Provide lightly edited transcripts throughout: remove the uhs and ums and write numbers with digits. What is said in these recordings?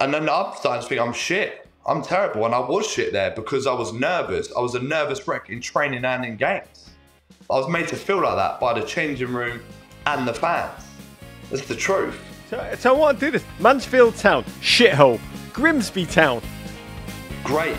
And then I'm starting to think I'm shit. I'm terrible, and I was shit there because I was nervous. I was a nervous wreck in training and in games. I was made to feel like that by the changing room and the fans. That's the truth. So I want to do this. Mansfield Town, shithole. Grimsby Town, great.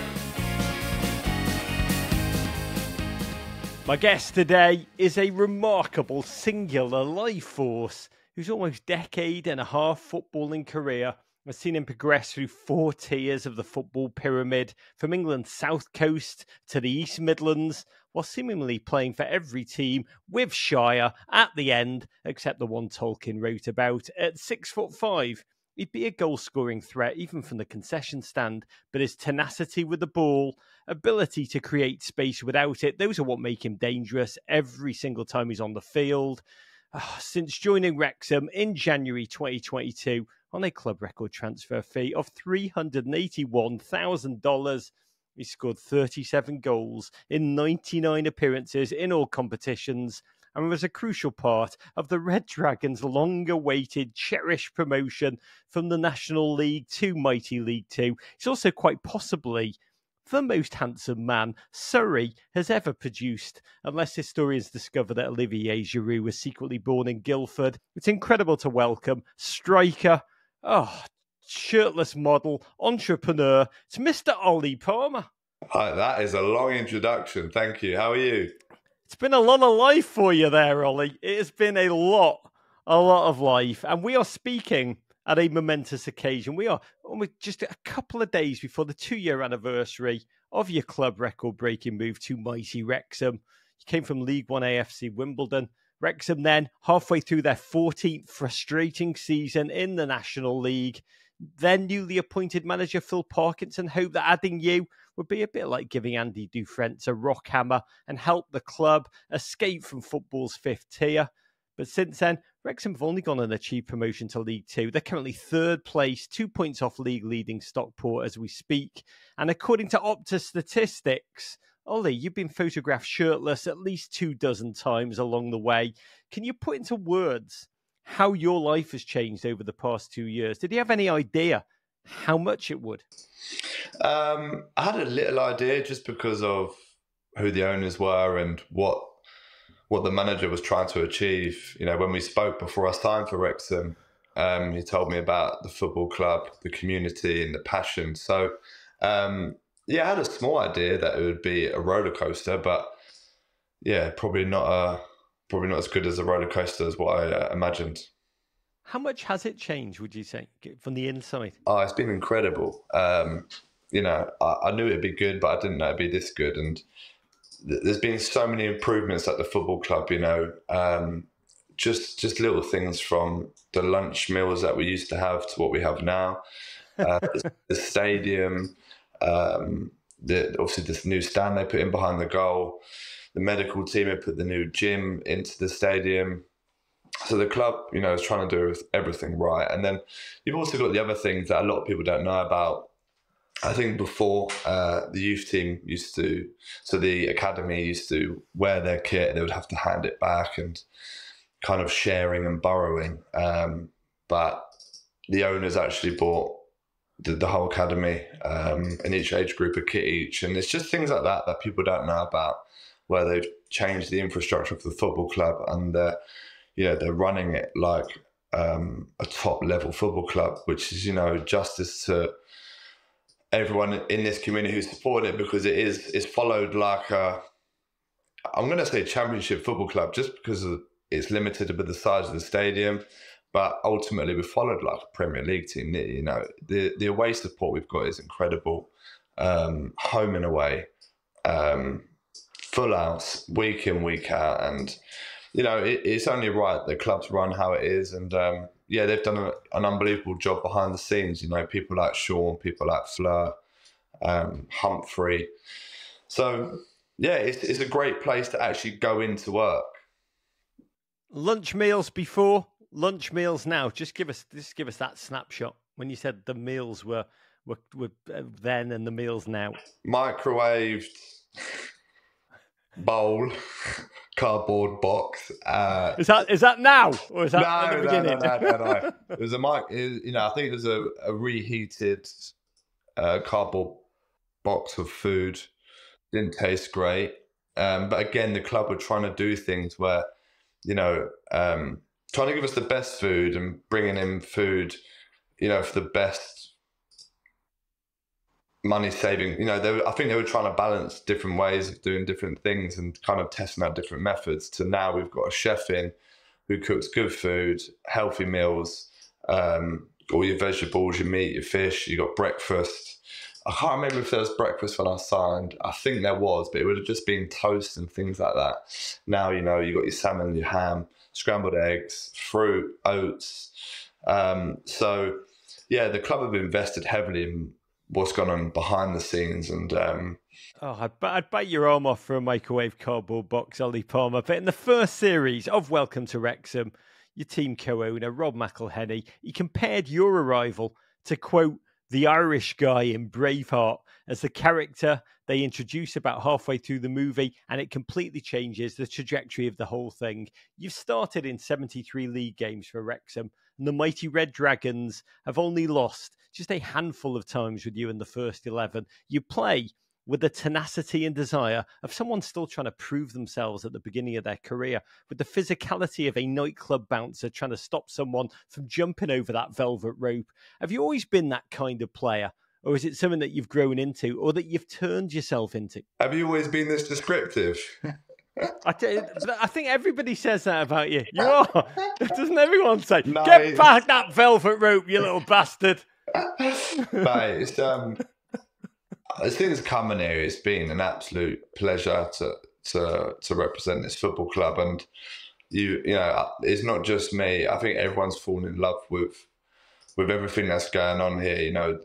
My guest today is a remarkable, singular life force whose almost decade and a half footballing career has seen him progress through 4 tiers of the football pyramid, from England's south coast to the East Midlands, while seemingly playing for every team with Shire at the end, except the one Tolkien wrote about. At 6'5", he'd be a goal-scoring threat even from the concession stand, but his tenacity with the ball, ability to create space without it, those are what make him dangerous every single time he's on the field. Since joining Wrexham in January 2022 on a club record transfer fee of $381,000, he scored 37 goals in 99 appearances in all competitions, and was a crucial part of the Red Dragons' long-awaited, cherished promotion from the National League to Mighty League Two. He's also quite possibly the most handsome man Surrey has ever produced, unless historians discover that Olivier Giroud was secretly born in Guildford. It's incredible to welcome striker, shirtless model, entrepreneur, it's Mr. Ollie Palmer. Hi, that is a long introduction. Thank you. How are you? It's been a lot of life for you there, Ollie. It has been a lot of life. And we are speaking at a momentous occasion. We are almost just a couple of days before the 2-year anniversary of your club record-breaking move to mighty Wrexham. You came from League One AFC Wimbledon. Wrexham then, halfway through their 14th frustrating season in the National League, then newly appointed manager Phil Parkinson hoped that adding you would be a bit like giving Andy Dufrentz a rock hammer and help the club escape from football's 5th tier. But since then, Wrexham have only gone and achieved promotion to League Two. They're currently 3rd place, 2 points off league-leading Stockport as we speak. And according to Opta statistics, Ollie, you've been photographed shirtless at least 2 dozen times along the way. Can you put into words how your life has changed over the past 2 years? Did you have any idea how much it would? I had a little idea just because of who the owners were and what the manager was trying to achieve. You know, when we spoke before I signed for Wrexham, he told me about the football club, the community and the passion. So, yeah, I had a small idea that it would be a roller coaster, but yeah, probably not as good as a roller coaster as what I imagined. How much has it changed, would you say, from the inside? Oh, it's been incredible. You know, I knew it'd be good, but I didn't know it'd be this good. And there's been so many improvements at the football club, you know, just little things from the lunch meals that we used to have to what we have now. The stadium, obviously this new stand they put in behind the goal. The medical team had put the new gym into the stadium. So the club, you know, is trying to do everything right. And then you've also got the other things that a lot of people don't know about. I think before the youth team used to, so the academy used to wear their kit and they would have to hand it back and kind of sharing and borrowing. But the owners actually bought the whole academy and each age group a kit each. And it's just things like that that people don't know about, where they've changed the infrastructure for the football club and yeah, they're running it like a top-level football club, which is, you know, justice to everyone in this community who support it, because it's followed like a, I'm going to say championship football club just because it's limited by the size of the stadium, but ultimately we're followed like a Premier League team. You know, the away support we've got is incredible, home and away, full house, week in, week out, and you know, it's only right the club's run how it is. And, yeah, they've done an unbelievable job behind the scenes. You know, people like Sean, people like Fleur, Humphrey. So, yeah, it's a great place to actually go into work. Lunch meals before, lunch meals now. Just give us that snapshot when you said the meals were then and the meals now. Microwaved. bowl, cardboard box. Is that now or is that at the beginning? No. It was a mic. You know, I think it was a reheated cardboard box of food. Didn't taste great. But again, the club were trying to do things where, you know, trying to give us the best food and bringing in food, you know, for the best money saving. You know, I think they were trying to balance different ways of doing different things and kind of testing out different methods. So now we've got a chef in who cooks good food, healthy meals, all your vegetables, your meat, your fish, you got breakfast. I can't remember if there was breakfast when I signed. I think there was, but it would have just been toast and things like that. Now, you know, you got your salmon, your ham, scrambled eggs, fruit, oats. So, yeah, the club have invested heavily in what's gone on behind the scenes. And I'd bite your arm off for a microwave cardboard box, Ollie Palmer. But in the first series of Welcome to Wrexham, your team co-owner, Rob McElhenney, he compared your arrival to, quote, the Irish guy in Braveheart as the character they introduce about halfway through the movie, and it completely changes the trajectory of the whole thing. You've started in 73 league games for Wrexham, and the mighty Red Dragons have only lost just a handful of times with you in the first 11. You play with the tenacity and desire of someone still trying to prove themselves at the beginning of their career, with the physicality of a nightclub bouncer trying to stop someone from jumping over that velvet rope. Have you always been that kind of player, or is it something that you've grown into or that you've turned yourself into? Have you always been this descriptive? I think everybody says that about you. You are. Doesn't everyone say, no, get back that velvet rope, you little bastard? Mate, it's... As things come in here, it's been an absolute pleasure to represent this football club, and you know, it's not just me. I think everyone's fallen in love with everything that's going on here. You know,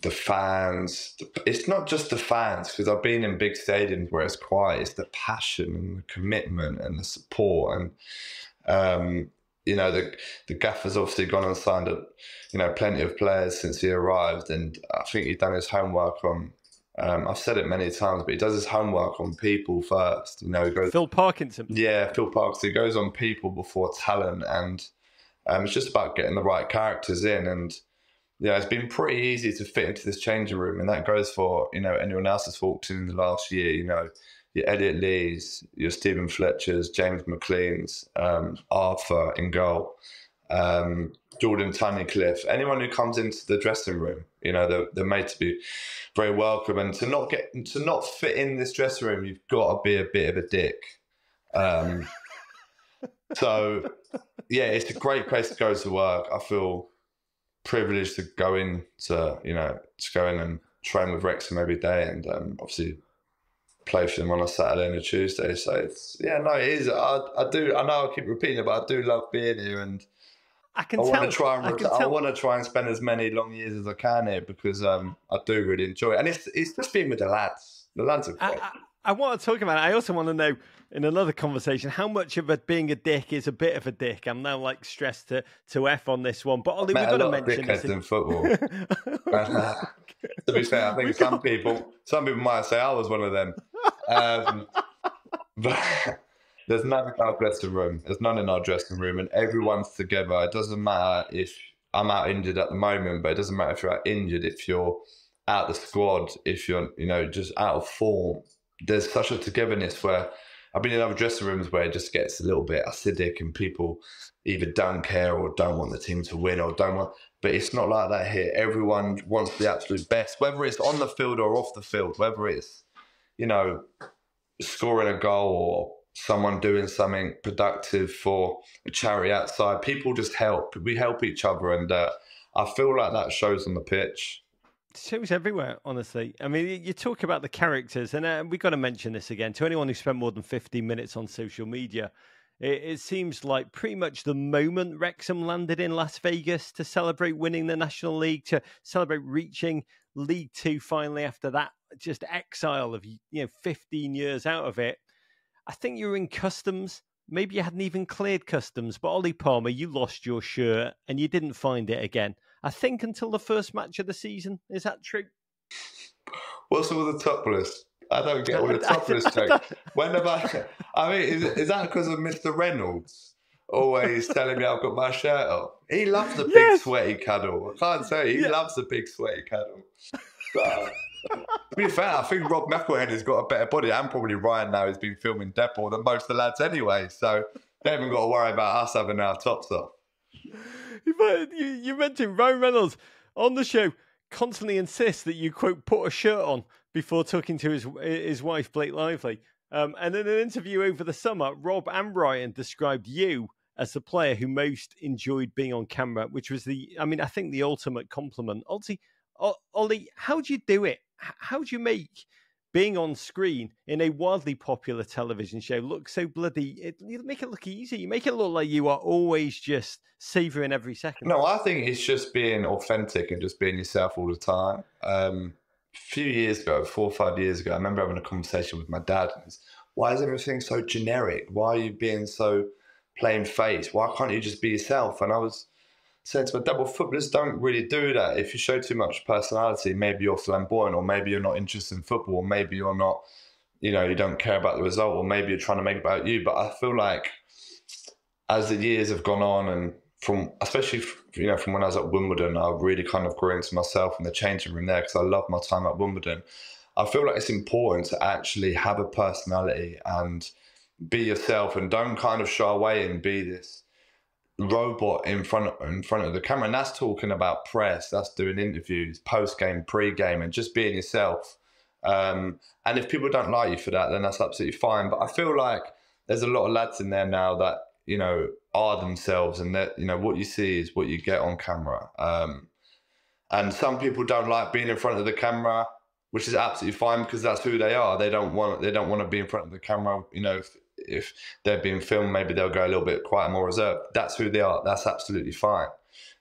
the fans. It's not just the fans, because I've been in big stadiums where it's quiet. It's the passion and the commitment and the support, and you know, the gaffer's obviously gone and signed up, you know, plenty of players since he arrived, and I think he's done his homework on, I've said it many times, but he does his homework on people first. You know, he goes, Phil Parkinson. Yeah, Phil Parkinson. He goes on people before talent, and it's just about getting the right characters in, and, you know, it's been pretty easy to fit into this changing room, and that goes for, you know, anyone else that's walked in the last year, you know, your Elliot Lees, your Stephen Fletchers, James McLeans, Arthur Ingall, Jordan Tunnycliffe, anyone who comes into the dressing room, you know, they're made to be very welcome. And to not fit in this dressing room, you've got to be a bit of a dick. So, yeah, it's a great place to go to work. I feel privileged to go in to go in and train with Wrexham every day, and obviously play for them on a Saturday and a Tuesday. So it's, yeah, no, it is. I know I keep repeating it, but I do love being here, and I want to try and spend as many long years as I can here, because I do really enjoy it, and it's just being with the lads. The lads are great. I want to talk about it. I also want to know, in another conversation, how much of it being a dick is a bit of a dick. I'm now like stressed to F on this one, but Ollie, we've got to mention this in football. To be fair, I think some people might say I was one of them. But there's none in our dressing room. There's none in our dressing room, and everyone's together. It doesn't matter if I'm out injured at the moment, but it doesn't matter if you're out injured, if you're out the squad, if you're, you know, just out of form. There's such a togetherness where I've been in other dressing rooms where it just gets a little bit acidic and people either don't care or don't want the team to win or don't want, but it's not like that here. Everyone wants the absolute best, whether it's on the field or off the field, whether it's, you know, scoring a goal or someone doing something productive for a charity outside. People just help. We help each other, and I feel like that shows on the pitch. Shows everywhere, honestly. I mean, you talk about the characters, and we've got to mention this again. To anyone who spent more than 15 minutes on social media, it seems like pretty much the moment Wrexham landed in Las Vegas to celebrate winning the National League, to celebrate reaching League Two finally after that just exile of, you know, 15 years out of it. I think you were in customs. Maybe you hadn't even cleared customs, but Ollie Palmer, you lost your shirt and you didn't find it again, I think, until the first match of the season. Is that true? What's all the top list? I don't get all the top of this joke. I mean, is that because of Mr. Reynolds always telling me I've got my shirt off? He loves the big sweaty cuddle. I can't say he loves the big sweaty cuddle. But, to be fair, I think Rob McElhenney's got a better body, and probably Ryan now has been filming Deadpool than most of the lads anyway, so they haven't got to worry about us having our tops off. You mentioned Ryan Reynolds on the show constantly insists that you, quote, put a shirt on before talking to his wife, Blake Lively. And in an interview over the summer, Rob and Ryan described you as the player who most enjoyed being on camera, which was I think the ultimate compliment. Ollie, how do you do it? How do you make being on screen in a wildly popular television show look so bloody... You make it look easy. You make it look like you are always just savouring every second. No, I think it's just being authentic and just being yourself all the time. A few years ago, 4 or 5 years ago, I remember having a conversation with my dad. Why is everything so generic? Why are you being so plain face? Why can't you just be yourself? And I was... saying to my dad, well, footballers don't really do that. If you show too much personality, maybe you're flamboyant, or maybe you're not interested in football, or maybe you're not, you don't care about the result, or maybe you're trying to make it about you. But I feel like as the years have gone on, and especially from when I was at Wimbledon, I really kind of grew into myself in the changing room there because I loved my time at Wimbledon. I feel like it's important to actually have a personality and be yourself, and don't kind of shy away and be this robot in front of the camera. And that's talking about press, that's doing interviews, post-game, pre-game, and just being yourself. And if people don't like you for that, then that's absolutely fine. But I feel like there's a lot of lads in there now that, are themselves, and that, what you see is what you get on camera. And some people don't like being in front of the camera, which is absolutely fine, because that's who they are. They don't want to be in front of the camera. If they're being filmed, maybe they'll go a little bit quieter, more reserved. That's who they are. That's absolutely fine.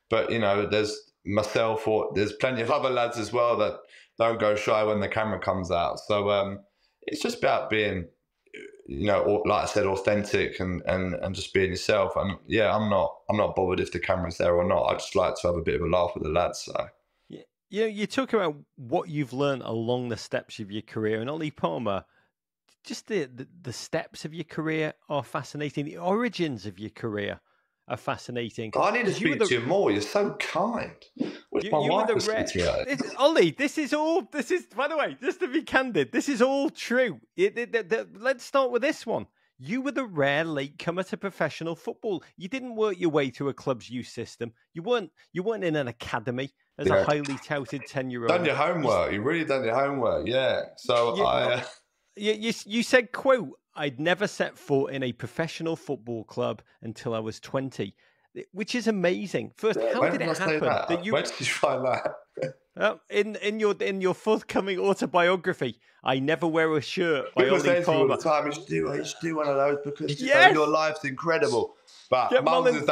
But, there's myself, or there's plenty of other lads as well that don't go shy when the camera comes out. So it's just about being, like I said, authentic and just being yourself. And yeah, I'm not bothered if the camera's there or not. I just like to have a bit of a laugh with the lads. So. Yeah, you talk about what you've learned along the steps of your career, and Ollie Palmer, just the steps of your career are fascinating. The origins of your career are fascinating. I need to speak to you more. You're so kind. Ollie, this is, by the way, just to be candid, this is all true. Let's start with this one. You were the rare latecomer to professional football. You didn't work your way through a club's youth system. You weren't in an academy as a highly touted 10-year-old. Done your homework. You really done your homework. Yeah. So yeah, You said, quote, I'd never set foot in a professional football club until I was 20, which is amazing. First, how did it happen? Where did you find that? In your forthcoming autobiography, I Never Wear a Shirt by Ollie Palmer. You should do one of those because your life's incredible. But get Mullin agent.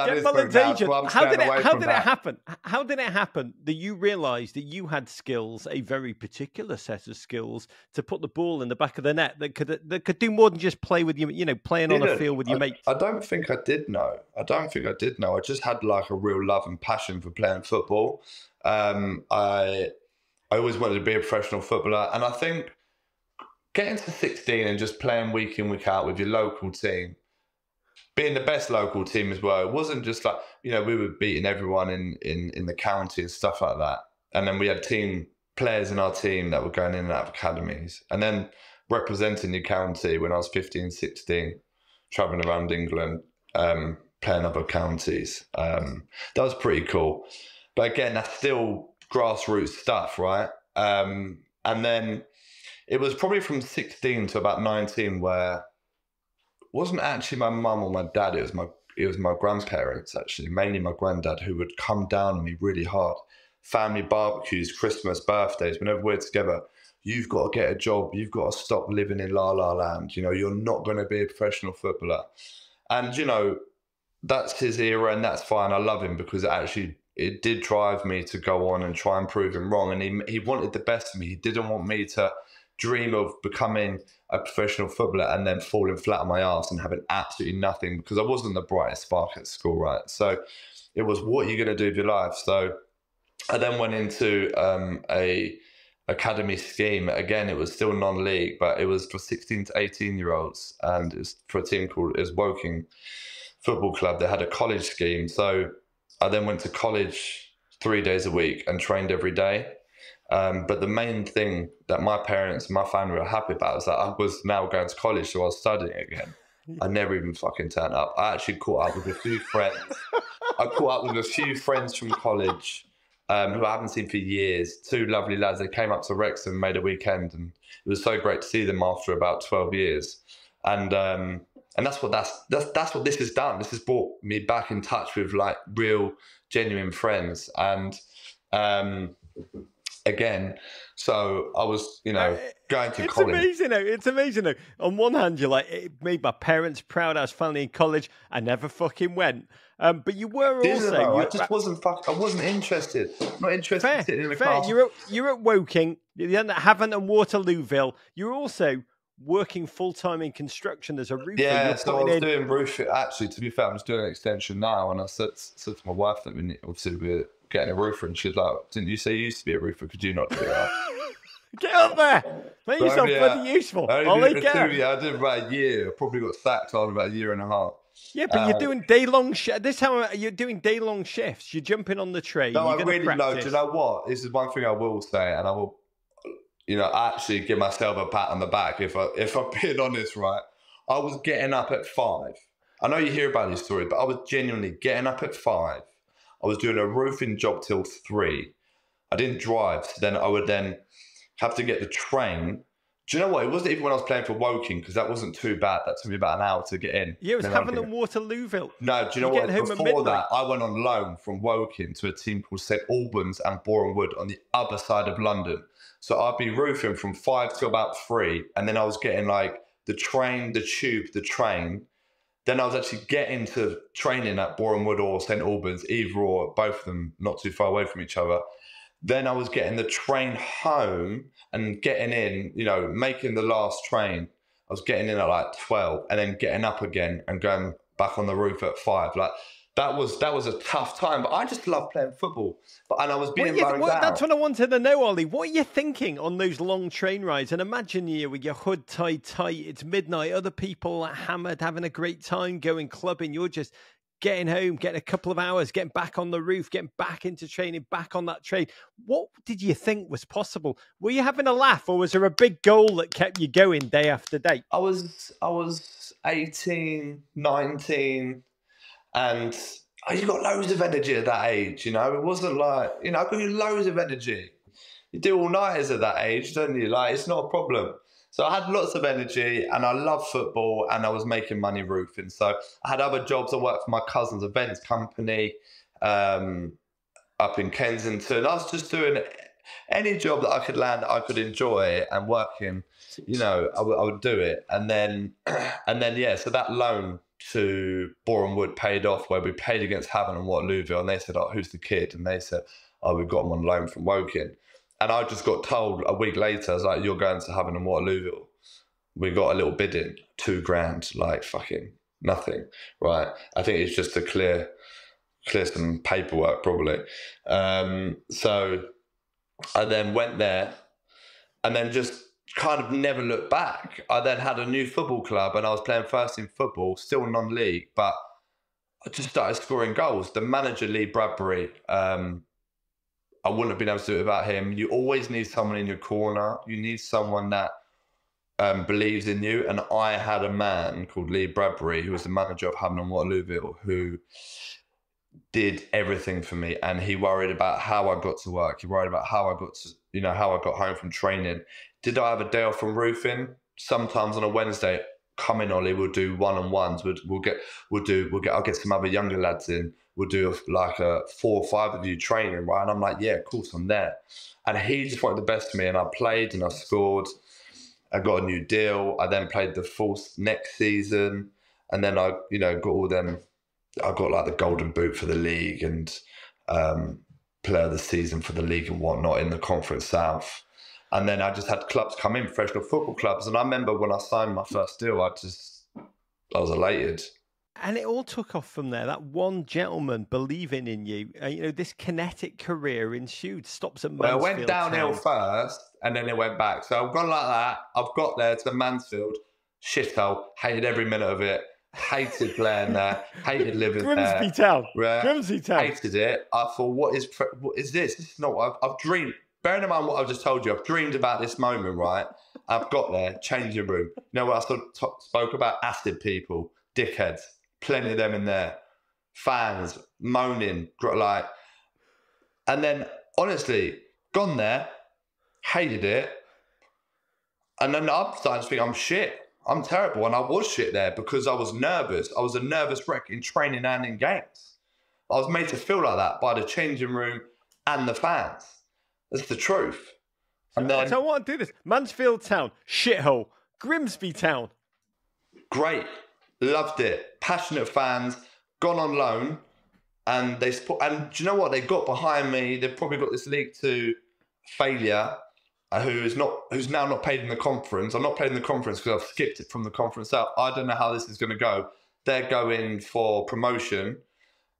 How did it happen? How did it happen that you realised that you had skills, a very particular set of skills, to put the ball in the back of the net that could do more than just play with playing on a field with your mates? I don't think I did know. I just had like a real love and passion for playing football. I always wanted to be a professional footballer, and I think getting to 16 and just playing week in, week out with your local team, being the best local team as well. It wasn't just like, we were beating everyone in the county and stuff like that. And then we had team players in our team that were going in and out of academies. And then representing your county when I was 15, 16, travelling around England, playing other counties. That was pretty cool. But again, that's still grassroots stuff, right? And then it was probably from 16 to about 19 where... wasn't actually my mum or my dad, it was my grandparents, actually, mainly my granddad, who would come down on me really hard. Family barbecues, Christmas, birthdays, whenever we're together, you've got to get a job, you've got to stop living in La La Land, you're not going to be a professional footballer. And, that's his era, and that's fine. I love him because it did drive me to go on and try and prove him wrong. And he wanted the best for me. He didn't want me to dream of becoming a professional footballer and then falling flat on my ass and having absolutely nothing, because I wasn't the brightest spark at school, right? So it was, what are you going to do with your life? So I then went into academy scheme. Again, it was still non-league, but it was for 16 to 18-year-olds, and it's for a team called Woking Football Club. They had a college scheme, so I then went to college 3 days a week and trained every day. But the main thing that my parents and my family were happy about was that I was now going to college, so I was studying again. I never even fucking turned up. I actually caught up with a few friends. I caught up with a few friends from college who I haven't seen for years. Two lovely lads. They came up to Wrexham, made a weekend, and it was so great to see them after about 12 years. And that's what this has done. This has brought me back in touch with like real, genuine friends. And again, so I was, you know, going to college. It's amazing though. It's amazing though. On one hand, you're like, it made my parents proud. I was finally in college. I never fucking went. But you were also. I just wasn't fucking. I wasn't interested. Not interested in sitting in the class. You're at Woking. You're at Havant and Waterlooville. You're also working full time in construction. There's a roof. Yeah, so I was doing roofing. Actually, to be fair, I'm just doing an extension now, and I said to my wife that we obviously we're getting a roofer, and she's like, didn't you say you used to be a roofer? Could you not do that? Get up there, make yourself bloody useful. Ollie, get up. I did about a year, probably got sacked after about a year and a half. Yeah, but you're doing day-long shifts. This time you're doing day-long shifts. You're jumping on the train. No, I really know. Do you know what? This is one thing I will say, and I will, you know, actually give myself a pat on the back if I'm being honest, right? I was getting up at 5. I know you hear about these stories, but I was genuinely getting up at 5. I was doing a roofing job till 3. I didn't drive, so then I would then have to get the train. Do you know what? It wasn't even when I was playing for Woking, because that wasn't too bad. That took me about an hour to get in. Yeah, it was Havant and Waterlooville. No, do you know what? Before that, I went on loan from Woking to a team called St Albans and Boreham Wood on the other side of London. So I'd be roofing from 5 to about 3, and then I was getting like the train, the tube, the train. Then I was actually getting to training at Boreham Wood or St Albans, either or, both of them not too far away from each other. Then I was getting the train home and getting in, you know, making the last train. I was getting in at like 12 and then getting up again and going back on the roof at 5. Like that was a tough time, but I just loved playing football. And I was being loaned out. That's what I wanted to know, Ollie. What are you thinking on those long train rides? And imagine you with your hood tied tight, it's midnight, other people are hammered, having a great time, going clubbing. You're just getting home, getting a couple of hours, getting back on the roof, getting back into training, back on that train. What did you think was possible? Were you having a laugh, or was there a big goal that kept you going day after day? I was 18, 19, and you got loads of energy at that age, you know? It wasn't like, you know, I got loads of energy. You do all-nighters at that age, don't you? Like, it's not a problem. So I had lots of energy, and I loved football, and I was making money roofing. So I had other jobs. I worked for my cousin's events company up in Kensington. I was just doing any job that I could land that I could enjoy and work in, you know, I would do it. And then yeah, so that loan to Boreham Wood paid off, where we paid against Havant and Waterlooville, and they said, oh, who's the kid? And they said, oh, we've got him on loan from Woking. And I just got told a week later, I was like, you're going to Havant and Waterlooville. We got a little bid in, £2 grand, like fucking nothing, right? I think it's just to clear some paperwork, probably. So I then went there and then just kind of never looked back. I then had a new football club and I was playing first team football, still non-league, but I just started scoring goals. The manager, Lee Bradbury, I wouldn't have been able to do it without him. You always need someone in your corner. You need someone that believes in you. And I had a man called Lee Bradbury, who was the manager of Havant and Waterlooville, who did everything for me. And he worried about how I got to work. He worried about how I got to, you know, how I got home from training. Did I have a day off from roofing? Sometimes on a Wednesday, come in, Ollie, we'll do one-on-ones. I'll get some other younger lads in. We'll do like a 4 or 5 of you training, right? And I'm like, yeah, of course, I'm there. And he just wanted the best for me. And I played and I scored. I got a new deal. I then played the full next season. And then I, you know, got all them. I got like the golden boot for the league and player of the season for the league and whatnot in the Conference South. And then I just had clubs come in, professional football clubs. And I remember when I signed my first deal, I was elated. And it all took off from there. That one gentleman believing in you, you know, this kinetic career ensued. Stops at Mansfield. Well, I went downhill first, and then it went back. So I've gone like that. I've got there to Mansfield, shithole, hated every minute of it. Hated playing there, hated living there. Grimsby Town. Hated it. I thought, what is this? This is not what I've dreamed. Bearing in mind what I've just told you, I've dreamed about this moment, right? I've got there, changing room. You know what I spoke about? Acid people, dickheads. Plenty of them in there. Fans, moaning, like. And then, honestly, gone there, hated it. And then I'm starting to think I'm shit. I'm terrible, and I was shit there because I was nervous. I was a nervous wreck in training and in games. I was made to feel like that by the changing room and the fans. That's the truth. And then, so I want to do this. Mansfield Town, shithole. Grimsby Town. Great. Loved it. Passionate fans. Gone on loan. And they support. And do you know what? They got behind me. They've probably got this league to failure. Who's now not paid in the conference. I'm not playing in the conference because I've skipped it from the conference out. I don't know how this is going to go. They're going for promotion.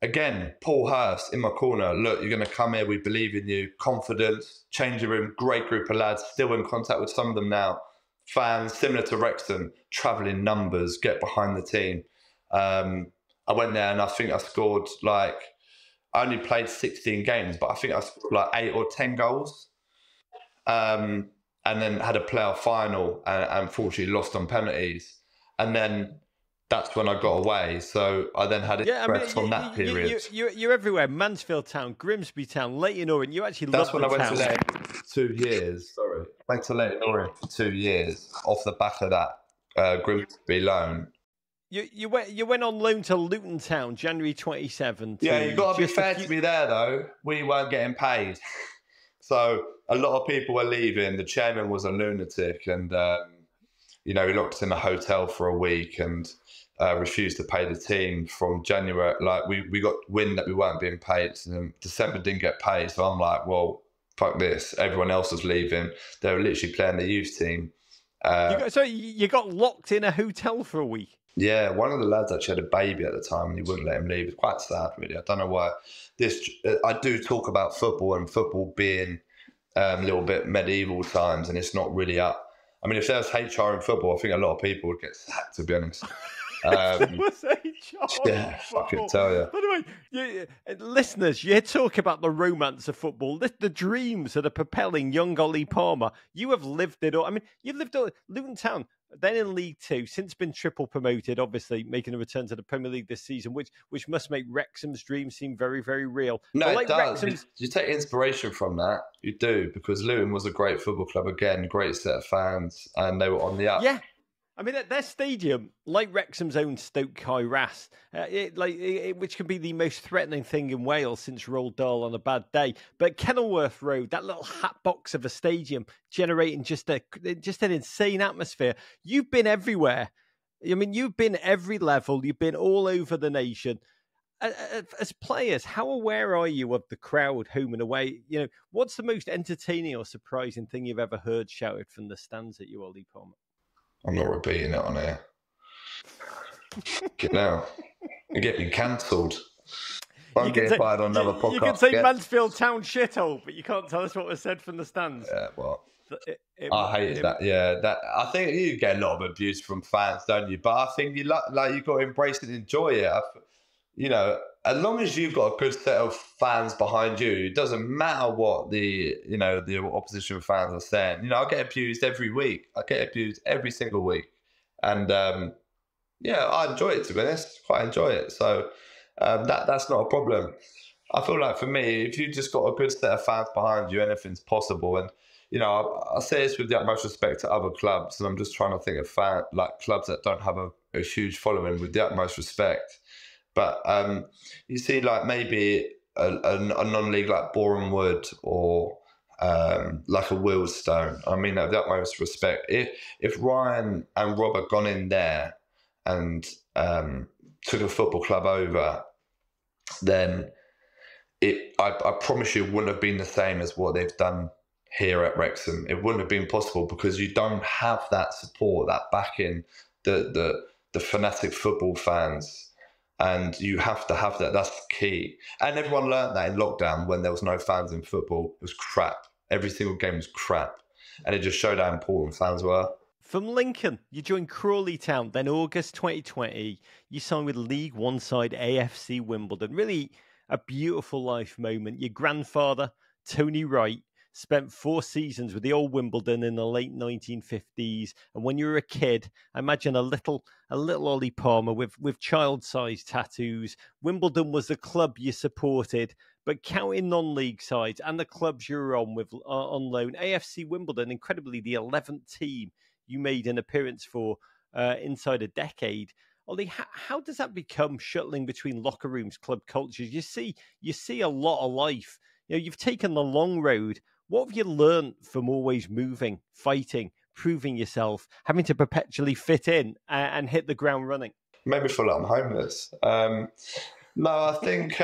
Again, Paul Hurst in my corner. Look, you're going to come here. We believe in you. Confidence, change your room. Great group of lads. Still in contact with some of them now. Fans, similar to Wrexham, travelling numbers, get behind the team. I went there and I think I scored like, I only played 16 games, but I think I scored like 8 or 10 goals. And then had a playoff final and unfortunately lost on penalties. And then that's when I got away. So I then had it from that period. You're everywhere. Mansfield Town, Grimsby Town, Leyton Orient. You actually loved the town. That's when I went to Leyton for 2 years. Sorry. Went to Leyton Orient for 2 years off the back of that Grimsby loan. You went on loan to Luton Town, January 27th. Yeah, you've got to be fair to me there, though. We weren't getting paid. So a lot of people were leaving. The chairman was a lunatic and, you know, he locked us in a hotel for a week and refused to pay the team from January. Like, we got wind that we weren't being paid. And December didn't get paid. So I'm like, well, fuck this. Everyone else was leaving. They were literally playing the youth team. So you got locked in a hotel for a week? Yeah, one of the lads actually had a baby at the time and he wouldn't let him leave. It's quite sad, really. I don't know why. I do talk about football and football being a little bit medieval times and it's not really up. I mean, if there was HR in football, I think a lot of people would get sacked, to be honest. There was HR. Yeah, I could tell you. By the way, listeners, you talk about the romance of football, the dreams that are propelling young Ollie Palmer. You have lived it all. I mean, you lived all Luton Town. Then in League Two, since been triple promoted, obviously making a return to the Premier League this season, which must make Wrexham's dream seem very, very real. No, but like it does. You take inspiration from that. You do, because Luton was a great football club again, great set of fans, and they were on the up. Yeah. I mean, their stadium, like Wrexham's own Stoke Kairas, which can be the most threatening thing in Wales since Roald Dahl on a bad day. But Kenilworth Road, that little hatbox of a stadium, generating just an insane atmosphere. You've been everywhere. I mean, you've been every level. You've been all over the nation. As players, how aware are you of the crowd, home and away? You know, what's the most entertaining or surprising thing you've ever heard shouted from the stands at you, Ollie Palmer? I'm not repeating it on air. Get out. You're getting cancelled. I'm getting fired on another podcast. You can say Mansfield Town shithole, but you can't tell us what was said from the stands. Yeah, well, I hated that. Yeah, I think you get a lot of abuse from fans, don't you? But I think you like you've got to embrace it and enjoy it. You know, as long as you've got a good set of fans behind you, it doesn't matter what the opposition fans are saying. You know, I get abused every week. I get abused every single week. And, yeah, I enjoy it, to be honest. Quite enjoy it. So that's not a problem. I feel like for me, if you've just got a good set of fans behind you, anything's possible. And, you know, I say this with the utmost respect to other clubs, and I'm just trying to think of clubs that don't have a huge following with the utmost respect. But you see, like maybe a non-league like Boreham Wood or like a Willstone. I mean, that most respect. If Ryan and Rob had gone in there and took a football club over, then I promise you, it wouldn't have been the same as what they've done here at Wrexham. It wouldn't have been possible because you don't have that support, that backing, the fanatic football fans. And you have to have that. That's key. And everyone learned that in lockdown when there was no fans in football. It was crap. Every single game was crap. And it just showed how important fans were. From Lincoln, you joined Crawley Town. Then August 2020, you signed with League One side AFC Wimbledon. Really a beautiful life moment. Your grandfather, Tony Wright, spent 4 seasons with the old Wimbledon in the late 1950s. And when you were a kid, I imagine a little Ollie Palmer with child-sized tattoos. Wimbledon was the club you supported, but counting non-league sides and the clubs you were on with on loan, AFC Wimbledon, incredibly the 11th team you made an appearance for inside a decade. Ollie, how does that become shuttling between locker rooms, club cultures? You see a lot of life. You know, you've taken the long road. What have you learned from always moving, fighting, proving yourself, having to perpetually fit in and hit the ground running? Made me feel like I'm homeless. I think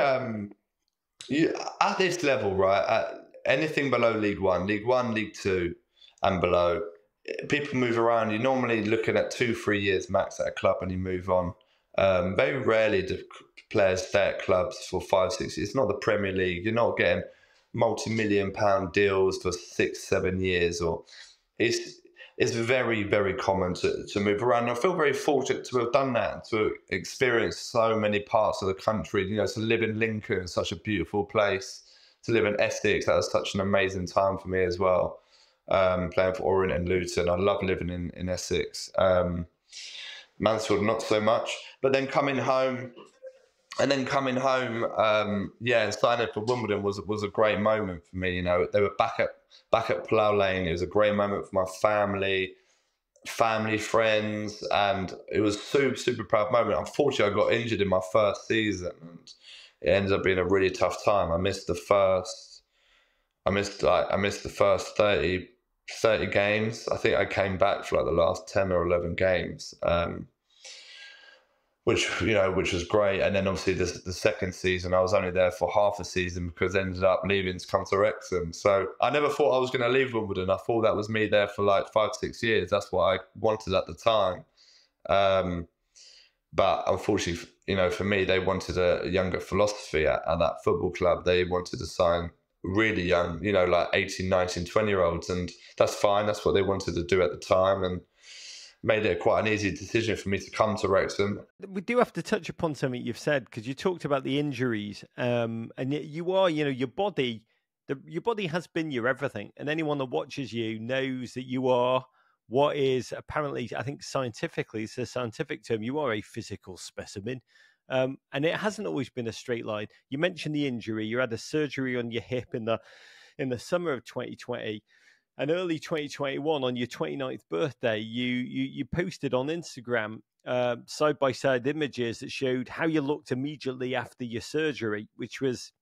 you, at this level, right, anything below League One, League Two and below, people move around. You're normally looking at 2-3 years max at a club and you move on. Very rarely do players stay at clubs for 5-6 years. It's not the Premier League. You're not getting multi-million-pound deals for 6-7 years, or it's very, very common to move around. And I feel very fortunate to have done that, to experience so many parts of the country. You know, to live in Lincoln, such a beautiful place. To live in Essex, that was such an amazing time for me as well. Playing for Orient and Luton, I love living in Essex. Mansfield, not so much. But then coming home, and signing for Wimbledon was a great moment for me. You know, they were back at Plough Lane. It was a great moment for my family, friends, and it was a super, super proud moment. Unfortunately, I got injured in my first season, and it ended up being a really tough time. I missed the first 30 games. I think I came back for like the last 10 or 11 games. Which was great. And then obviously the second season, I was only there for half a season because I ended up leaving to come to Wrexham. So I never thought I was going to leave Wimbledon. I thought that was me there for like 5-6 years. That's what I wanted at the time. But unfortunately, you know, for me, they wanted a younger philosophy at that football club. They wanted to sign really young, you know, like 18, 19, 20-year-olds. And that's fine. That's what they wanted to do at the time. And made it quite an easy decision for me to come to Wrexham. We do have to touch upon something you've said, because you talked about the injuries, and you are, you know, your body has been your everything. And anyone that watches you knows that you are what is apparently, I think scientifically, it's a scientific term, you are a physical specimen. And it hasn't always been a straight line. You mentioned the injury. You had a surgery on your hip in the summer of 2020. And early 2021, on your 29th birthday, you posted on Instagram side-by-side images that showed how you looked immediately after your surgery, which was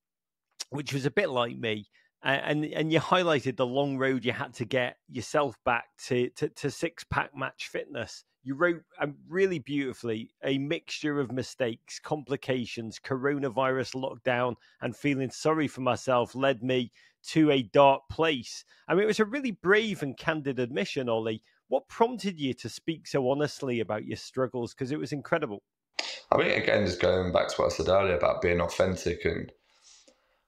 a bit like me. And you highlighted the long road you had to get yourself back to six-pack match fitness. You wrote really beautifully, a mixture of mistakes, complications, coronavirus lockdown, and feeling sorry for myself led me to a dark place. I mean, it was a really brave and candid admission, Ollie. What prompted you to speak so honestly about your struggles? Because it was incredible. I mean, again, just going back to what I said earlier about being authentic, and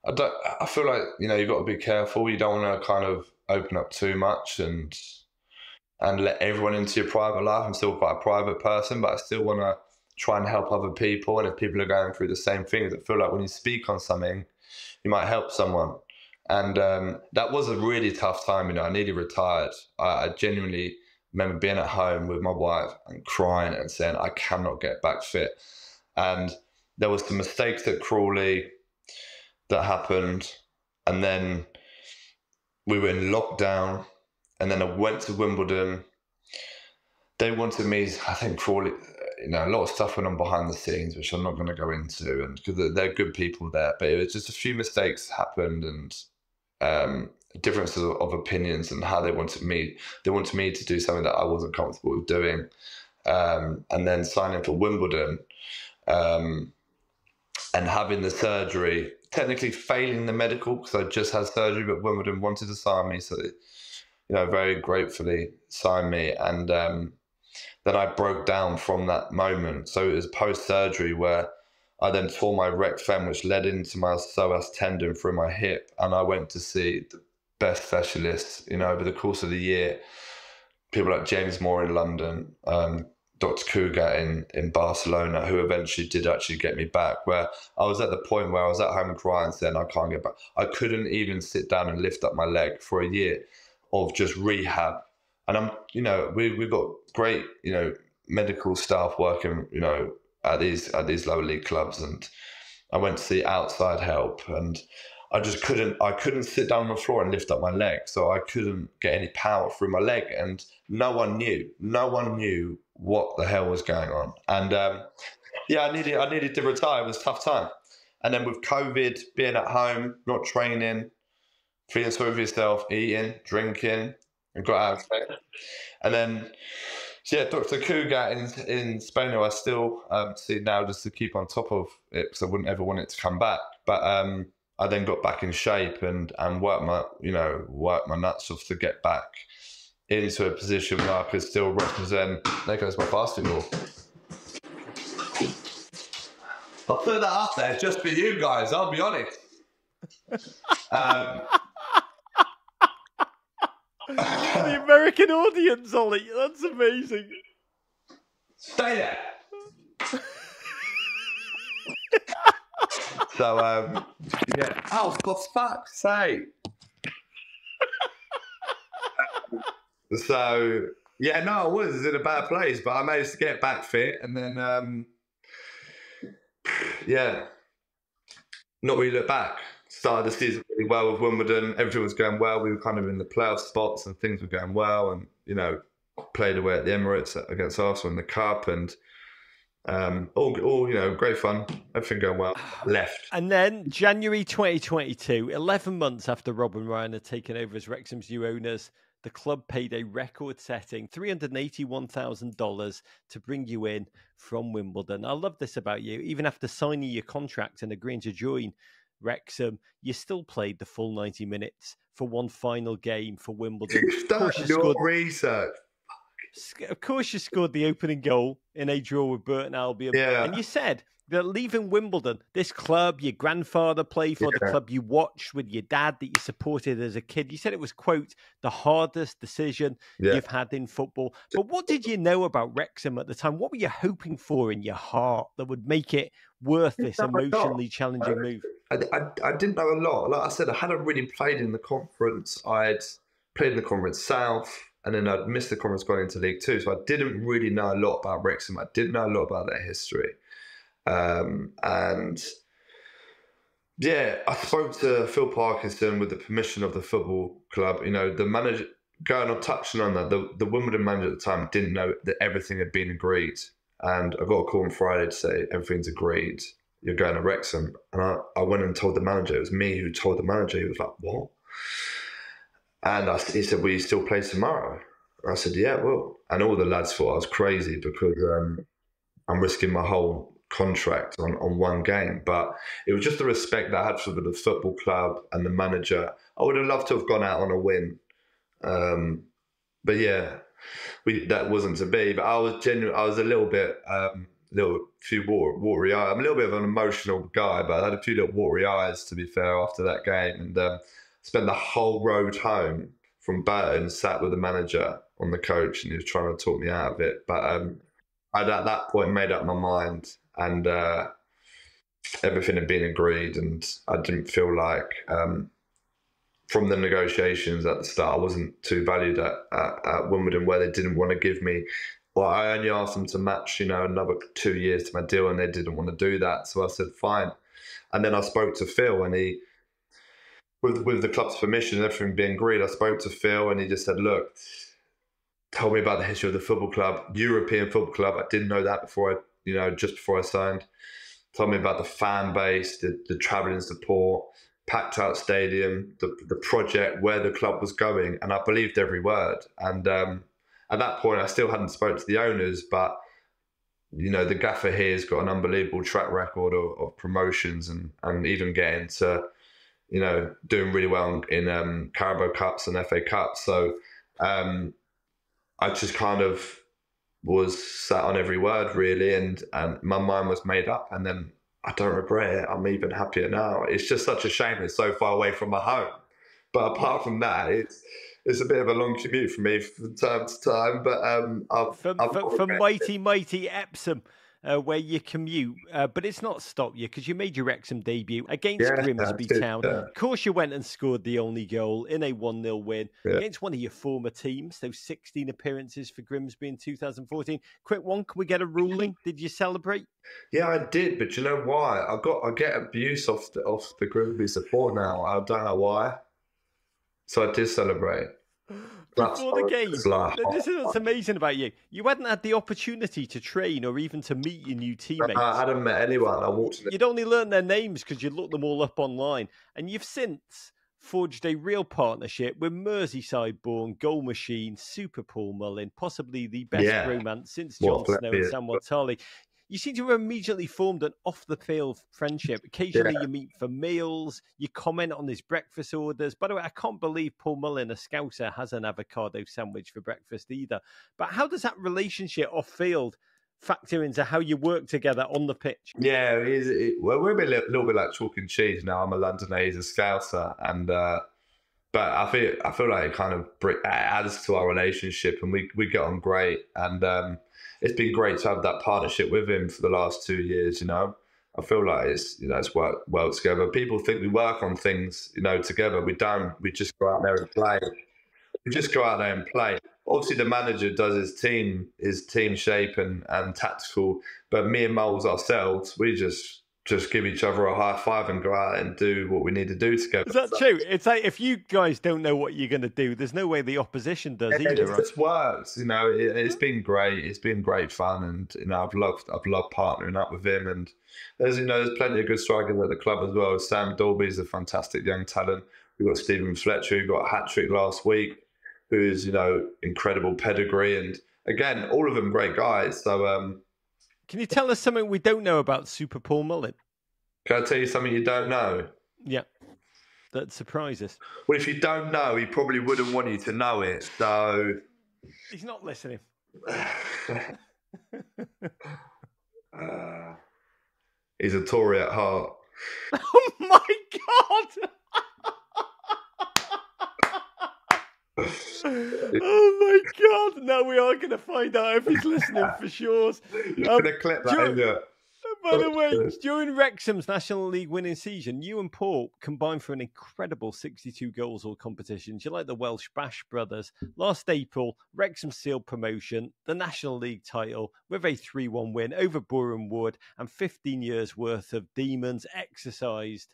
I feel like, you know, you've got to be careful. You don't want to kind of open up too much and let everyone into your private life. I'm still quite a private person, but I still want to try and help other people. And if people are going through the same things, I feel like when you speak on something, you might help someone. And that was a really tough time. You know, I nearly retired. I genuinely remember being at home with my wife and crying and saying, I cannot get back fit. And there was the mistakes at Crawley that happened. And then we were in lockdown. And then I went to Wimbledon. They wanted me, I think, Crawley, you know, a lot of stuff went on behind the scenes, which I'm not going to go into, and because they're good people there. But it was just a few mistakes happened, and differences of opinions and how they wanted me. They wanted me to do something that I wasn't comfortable with doing. And then signing for Wimbledon and having the surgery, technically failing the medical because I just had surgery, but Wimbledon wanted to sign me, so they, you know, very gratefully signed me. And then I broke down from that moment. So it was post-surgery where I then tore my wrecked fem, which led into my psoas tendon through my hip, and I went to see the best specialists, you know, over the course of the year. People like James Moore in London, Dr. Cougar in Barcelona, who eventually did actually get me back, where I was at the point where I was at home crying saying, I can't get back. I couldn't even sit down and lift up my leg for a year of just rehab. And I'm, you know, we've got great, you know, medical staff working, you know, at these lower league clubs. And I went to see outside help, and I just couldn't sit down on the floor and lift up my leg. So I couldn't get any power through my leg, and no one knew what the hell was going on. And yeah, I needed to retire. It was a tough time. And then with COVID, being at home, not training, feeling sorry for yourself, eating, drinking, and got out of bed. And then, yeah, Dr. Cougar in Spain, who I still see now just to keep on top of it, because I wouldn't ever want it to come back. But I then got back in shape and worked my nuts off to get back into a position where I could still represent. There goes my fasting ball. I'll put that up there just for you guys, I'll be honest. The American audience, Ollie, that's amazing. Stay there. So, yeah. Oh, for fuck's sake. So, yeah, no, I was in a bad place, but I managed to get back fit. And then, yeah, not really look back. Started the season really well with Wimbledon. Everything was going well. We were kind of in the playoff spots and things were going well. And, you know, played away at the Emirates against Arsenal in the Cup. And all, you know, great fun. Everything going well. Left. And then January 2022, 11 months after Rob and Ryan had taken over as Wrexham's new owners, the club paid a record-setting $381,000 to bring you in from Wimbledon. I love this about you. Even after signing your contract and agreeing to join Wrexham, you still played the full 90 minutes for one final game for Wimbledon. Of course, you scored the opening goal in a draw with Burton Albion. Yeah. And you said that leaving Wimbledon, this club your grandfather played for, the club you watched with your dad that you supported as a kid, you said it was, quote, the hardest decision you've had in football. But what did you know about Wrexham at the time? What were you hoping for in your heart that would make it worth this emotionally challenging move? I didn't know a lot. Like I said, I hadn't really played in the conference. I'd played in the Conference South, and then I'd missed the conference going into League Two. So I didn't really know a lot about Wrexham. I didn't know a lot about their history. And yeah, I spoke to Phil Parkinson with the permission of the football club. You know, the manager, going on touching on that, the Wimbledon manager at the time didn't know that everything had been agreed. And I got a call on Friday to say, everything's agreed. You're going to Wrexham. And I went and told the manager. It was me who told the manager. He was like, what? And he said, will you still play tomorrow? And I said, yeah, well. And all the lads thought I was crazy because I'm risking my whole contract on one game. But it was just the respect that I had for the football club and the manager. I would have loved to have gone out on a win. But yeah, that wasn't to be. But I was a little bit, watery eyes. I'm a little bit of an emotional guy, but I had a few little watery eyes, to be fair, after that game. And spent the whole road home from Burton, sat with the manager on the coach, and he was trying to talk me out of it. But I'd at that point made up my mind, and everything had been agreed, and I didn't feel like from the negotiations at the start, I wasn't too valued at Wimbledon, where they didn't want to give me. Well, I only asked them to match, you know, another 2 years to my deal, and they didn't want to do that. So I said, fine. And then I spoke to Phil, and he, with the club's permission and everything being agreed, I spoke to Phil, and he just said, look, told me about the history of the football club, European football club. I didn't know that before just before I signed. Told me about the fan base, the travelling support, packed out stadium, the project, where the club was going. And I believed every word. And at that point, I still hadn't spoke to the owners, but, you know, the gaffer here has got an unbelievable track record of promotions and even getting to, you know, doing really well in Carabao Cups and FA Cups. So I just kind of was sat on every word, really, and my mind was made up. And then I don't regret it. I'm even happier now. It's just such a shame it's so far away from my home. But apart from that, it's a bit of a long commute for me from time to time. But I've mighty Epsom, where you commute, but it's not stopped you because you made your Wrexham debut against Grimsby Town. Yeah. Of course, you went and scored the only goal in a 1-0 win against one of your former teams. Those 16 appearances for Grimsby in 2014. Quick one, can we get a ruling? Did you celebrate? Yeah, I did, but you know why? I get abuse off the Grimsby support now. I don't know why. So I did celebrate. Before the game, this is what's amazing about you. You hadn't had the opportunity to train or even to meet your new teammates. I hadn't met anyone. I walked in. You'd only learned their names because you looked them all up online. And you've since forged a real partnership with Merseyside-born goal machine Super Paul Mullin, possibly the best romance since Jon Snow and Sam Watali. You seem to have immediately formed an off-the-field friendship. Occasionally you meet for meals, you comment on his breakfast orders. By the way, I can't believe Paul Mullin, a Scouser, has an avocado sandwich for breakfast either. But how does that relationship off-field factor into how you work together on the pitch? Yeah, we're a little bit like chalk and cheese now. I'm a Londoner, he's a Scouser. And, but I feel like it kind of adds to our relationship and we get on great. And... it's been great to have that partnership with him for the last 2 years, you know. I feel like it's worked well together. People think we work on things, you know, together. We don't. We just go out there and play. Obviously, the manager does his team shape and tactical, but me and Moles ourselves, we just give each other a high five and go out and do what we need to do together. Is that true? It's like if you guys don't know what you're going to do, there's no way the opposition does either. It just works, you know. It's been great. It's been great fun, and you know, I've loved partnering up with him. And as you know, there's plenty of good strikers at the club as well. Sam Dolby's a fantastic young talent. We've got Stephen Fletcher, who got a hat trick last week, who's, you know, incredible pedigree, and again, all of them great guys. So. Can you tell us something we don't know about Super Paul Mullin? Can I tell you something you don't know? Yeah, that surprises. Well, if you don't know, he probably wouldn't want you to know it, so... He's not listening. He's a Tory at heart. Oh, my God! Oh my God! Now we are going to find out if he's listening for sure. You're going to clip that, isn't it? By the way, during Wrexham's National League winning season, you and Paul combined for an incredible 62 goals all competitions. You're like the Welsh Bash brothers. Last April, Wrexham sealed promotion, the National League title with a 3-1 win over Boreham Wood and 15 years worth of demons exercised.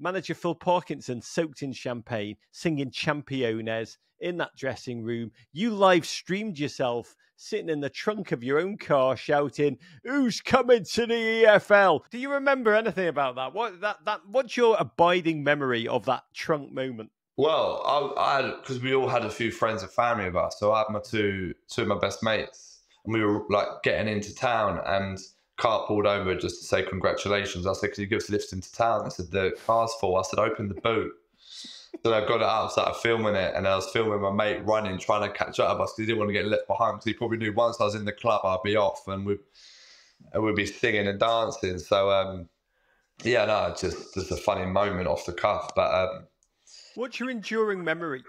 Manager Phil Parkinson soaked in champagne, singing Championes in that dressing room. You live streamed yourself sitting in the trunk of your own car shouting, "Who's coming to the EFL?" Do you remember anything about that? What's your abiding memory of that trunk moment? Well, because we all had a few friends and family of us, so I had my two of my best mates, and we were like getting into town and car pulled over just to say congratulations. I said, "Could you give us a lift into town?" I said, "The car's full." I said, "Open the boot." Then I got it out, started filming it, and I was filming my mate running, trying to catch up with us because he didn't want to get left behind because he probably knew once I was in the club I'd be off and we'd be singing and dancing. So yeah, no, just a funny moment off the cuff. But what's your enduring memory?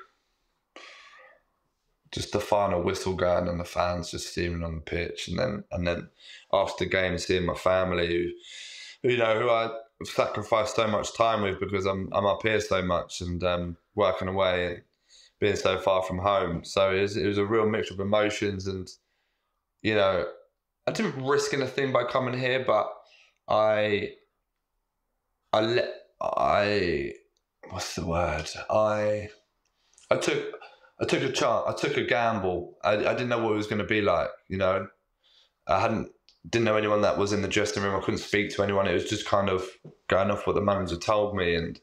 Just the final whistle going and the fans just steaming on the pitch. And then after the game, seeing my family, who I sacrificed so much time with because I'm up here so much and working away and being so far from home. So it was a real mixture of emotions. And, you know, I didn't risk anything by coming here, but I took a chance. I took a gamble. I didn't know what it was going to be like, you know. I didn't know anyone that was in the dressing room. I couldn't speak to anyone. It was just kind of going off what the manager told me, and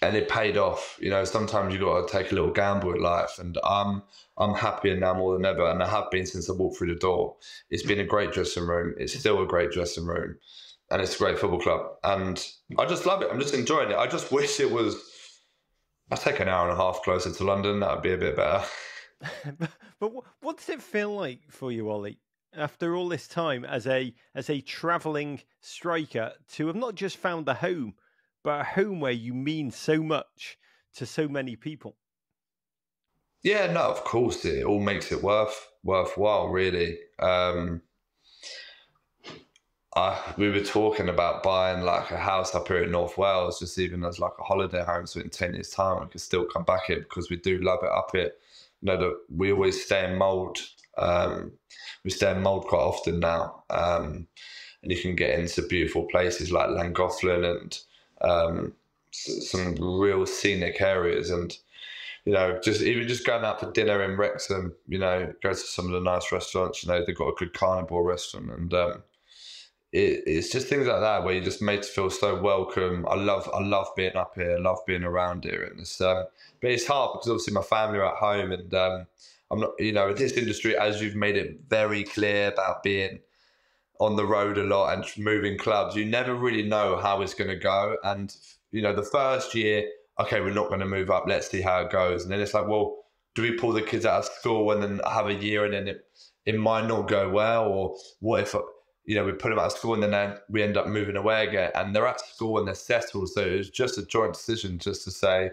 it paid off. You know, sometimes you got to take a little gamble at life, and I'm happier now more than ever, and I have been since I walked through the door. It's been a great dressing room. It's still a great dressing room, and it's a great football club, and I just love it. I'm just enjoying it. I just wish it was. I'd take an hour and a half closer to London. That would be a bit better. But what does it feel like for you, Ollie, after all this time as a travelling striker to have not just found a home, but a home where you mean so much to so many people? Yeah, no, of course it all makes it worthwhile, really. We were talking about buying like a house up here in North Wales, just even as like a holiday home, so in 10 years time I could still come back here because we do love it up here. You know, that we always stay in Mould. We stay in Mould quite often now, and you can get into beautiful places like Llangollen and some real scenic areas. And you know, just going out for dinner in Wrexham, you know, go to some of the nice restaurants. You know, they've got a good carnivore restaurant, and it's just things like that where you're just made to feel so welcome. I love being up here. I love being around here, and it's but it's hard because obviously my family are at home, and I'm not, you know, in this industry, as you've made it very clear about being on the road a lot and moving clubs, you never really know how it's going to go. And, you know, the first year, okay, we're not going to move up. Let's see how it goes. And then it's like, well, do we pull the kids out of school and then have a year and then it might not go well? Or what if, you know, we put them out of school and then we end up moving away again and they're at school and they're settled. So it was just a joint decision just to say,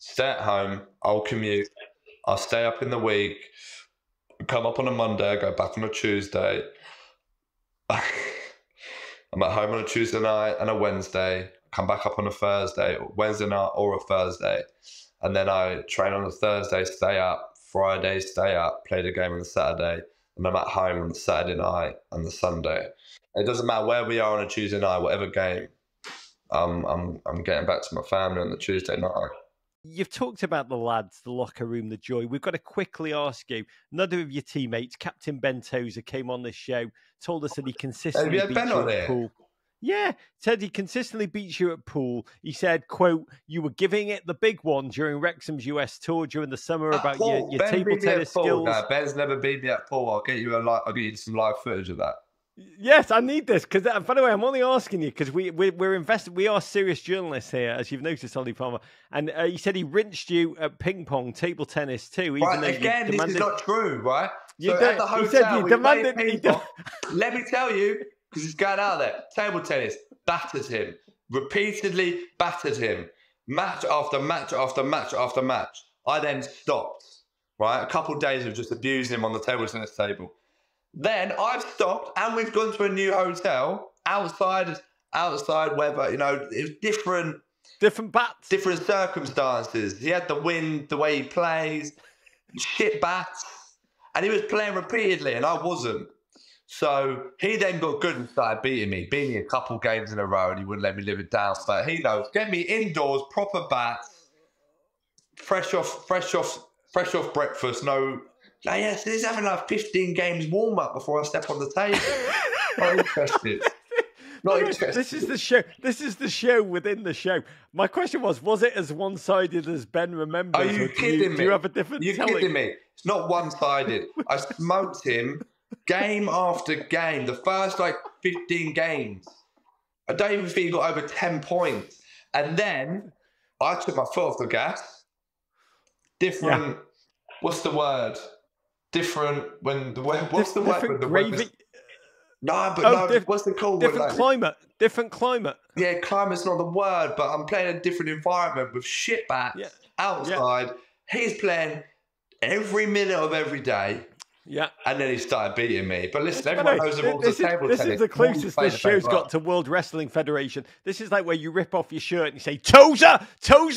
stay at home, I'll commute. I'll stay up in the week, come up on a Monday, go back on a Tuesday. I'm at home on a Tuesday night and a Wednesday, come back up on a Thursday, Wednesday night or a Thursday. And then I train on a Thursday, stay up, Friday, stay up, play the game on a Saturday, and I'm at home on the Saturday night and the Sunday. It doesn't matter where we are on a Tuesday night, whatever game, I'm getting back to my family on the Tuesday night. You've talked about the lads, the locker room, the joy. We've got to quickly ask you, another of your teammates, Captain Ben Tozer, came on this show, told us that he consistently beats you at pool. Yeah, said he consistently beats you at pool. He said, quote, you were giving it the big one during Wrexham's US tour during the summer about your table tennis skills. No, Ben's never beat me at pool. I'll get you some live footage of that. Yes, I need this because, by the way, I'm only asking you because we're invested. We are serious journalists here, as you've noticed, Ollie Palmer. And he said he rinsed you at ping pong, table tennis too. Even right, again, demanded... this is not true, right? So at the hotel, he said you demanded ping pong. Let me tell you, because he's going out there. Table tennis battered him repeatedly, battered him match after match after match after match. I then stopped. Right, a couple of days of just abusing him on the table tennis table. Then I've stopped and we've gone to a new hotel outside weather, you know, it was different bats, different circumstances. He had the wind, the way he plays, shit bats, and he was playing repeatedly and I wasn't. So he then got good and started beating me a couple games in a row and he wouldn't let me live it down. So he knows, get me indoors, proper bats, fresh off breakfast, no. Like, yes, he's having like 15 games warm up before I step on the table. Not interested. Not interested. This is the show. This is the show within the show. My question was it as one sided as Ben remembers? Are you kidding me? Do you have a different? You're kidding me. It's not one sided. I smoked him game after game. The first like 15 games, I don't even think he got over 10 points. And then I took my foot off the gas. Different. Yeah. What's the word? Different when the web. What's the word? When the web is... No, but no. What's the called? Different like... climate. Different climate. Yeah, climate's not the word, but I'm playing a different environment with shit bats outside. Yeah. He's playing every minute of every day. Yeah. And then he started beating me. But listen, everyone knows the rules of table tennis. This is the closest this show's got to World Wrestling Federation. This is like where you rip off your shirt and you say, Tozer,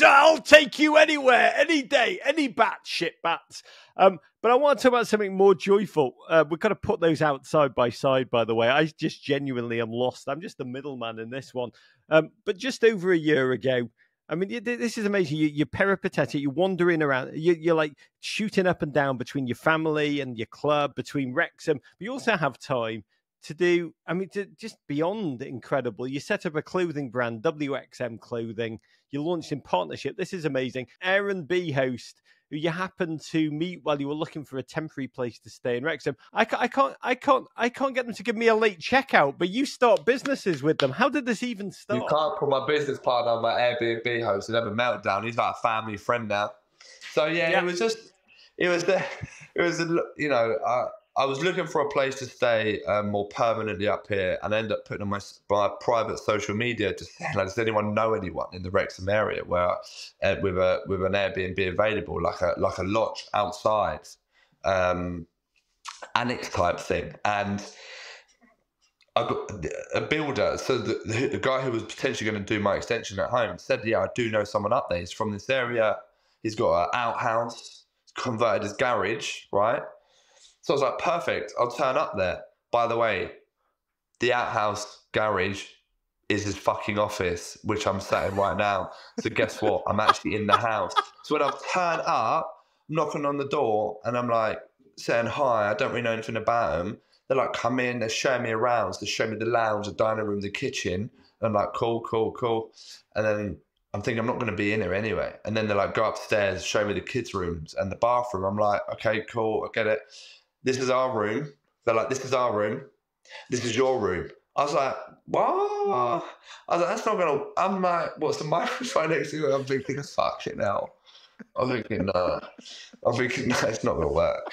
I'll take you anywhere, any day, any bat, shit bats. But I want to talk about something more joyful. We've got to put those out side by side, by the way. I just genuinely am lost. I'm just the middleman in this one. But just over a year ago, I mean, this is amazing. You're peripatetic. You're wandering around. You're like shooting up and down between your family and your club, between Wrexham. But you also have time to do, I mean, to just beyond incredible. You set up a clothing brand, WXM Clothing. You launched in partnership. This is amazing. Aaron B. host, who you happened to meet while you were looking for a temporary place to stay in Wrexham. I can't get them to give me a late checkout, but you start businesses with them. How did this even start? You can't put my business partner on my Airbnb host and have a meltdown. He's like a family friend now. So yeah, it was just, it was the, you know, I was looking for a place to stay more permanently up here, and I ended up putting on my private social media to say, like, does anyone know anyone in the Wrexham area where with an Airbnb available, like a lodge outside, annex type thing. And I got a builder, so the guy who was potentially going to do my extension at home said, yeah, I do know someone up there. He's from this area. He's got an outhouse, converted his garage, right? So I was like, perfect, I'll turn up there. By the way, the outhouse garage is his fucking office, which I'm sat in right now. So guess what? I'm actually in the house. So when I've turned up, knocking on the door, and I'm like saying, hi, I don't really know anything about him. They're like, come in, they're showing me around. So they show me the lounge, the dining room, the kitchen. And I'm like, cool. And then I'm thinking, I'm not going to be in here anyway. And then they're like, go upstairs, show me the kids' rooms and the bathroom. I'm like, okay, cool, I get it. This is our room. They're like, this is our room. This is your room. I was like, what? I was like, that's not going to... I'm like, what's the microphone right next to you? I'm thinking, fuck it now. I'm thinking, no. I'm thinking, no, it's not going to work.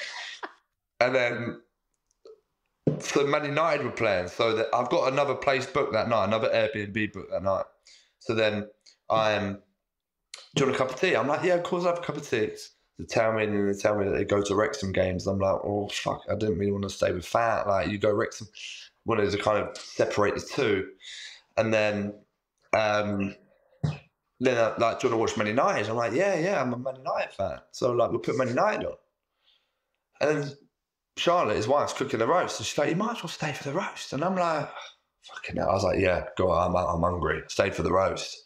And then... so Man United were playing. So that I've got another place booked that night, another Airbnb booked that night. So then I'm... do you want a cup of tea? I'm like, yeah, of course I have a cup of tea. They tell me, and they tell me that they go to Wrexham games. I'm like, oh, fuck, I didn't really want to stay with Fat. Like, you go Wrexham. Wanted to kind of separate the two. And then I'm like, do you want to watch Man United? I'm like, yeah, I'm a Man United fan. So, like, we'll put Man United on. And then Charlotte, his wife's cooking the roast. And she's like, you might as well stay for the roast. And I'm like, fucking hell. I was like, yeah, go on, I'm hungry. Stay for the roast.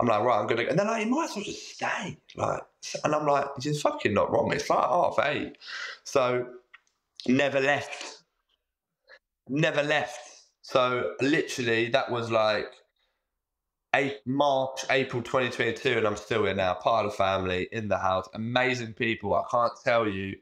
I'm like, right, I'm going to... and they're like, you might as well just stay. Like, and I'm like, you're fucking not wrong. It's like 8:30. So never left. So literally that was like April 2022, and I'm still here now, part of the family, in the house. Amazing people. I can't tell you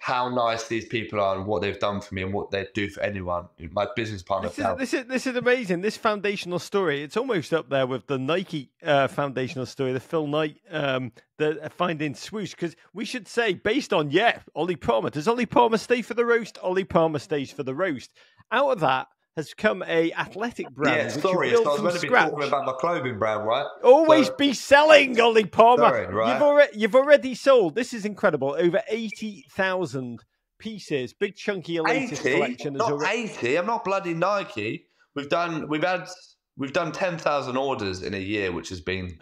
how nice these people are and what they've done for me and what they do for anyone. My business partner. This is amazing. This foundational story, it's almost up there with the Nike foundational story, the Phil Knight, the finding swoosh. Because we should say, based on, Ollie Palmer. Does Ollie Palmer stay for the roast? Ollie Palmer stays for the roast. Out of that has come a athletic brand. Yeah, sorry, I was meant to be talking about my clothing brand, right? Always be selling, Ollie Palmer. Sorry, right? You've already sold, this is incredible, over 80,000 pieces. Big chunky Elite collection. Not already... 80, I'm not bloody Nike. We've done 10,000 orders in a year, which has been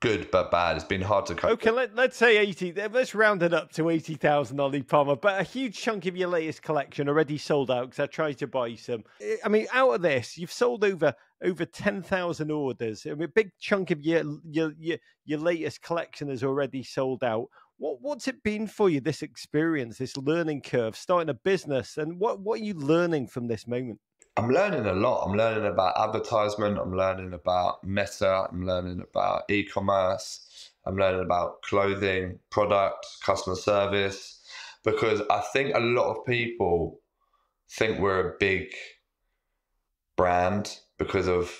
good but bad. It's been hard to cope. Okay, let's say 80. Let's round it up to 80,000, Ollie Palmer. But a huge chunk of your latest collection already sold out, because I tried to buy some. I mean, out of this, you've sold over 10,000 orders. I mean, a big chunk of your latest collection is already sold out. What's it been for you, this experience, this learning curve, starting a business? And what are you learning from this moment? I'm learning a lot. I'm learning about advertisement. I'm learning about meta. I'm learning about e-commerce. I'm learning about clothing, products, customer service, because I think a lot of people think we're a big brand because of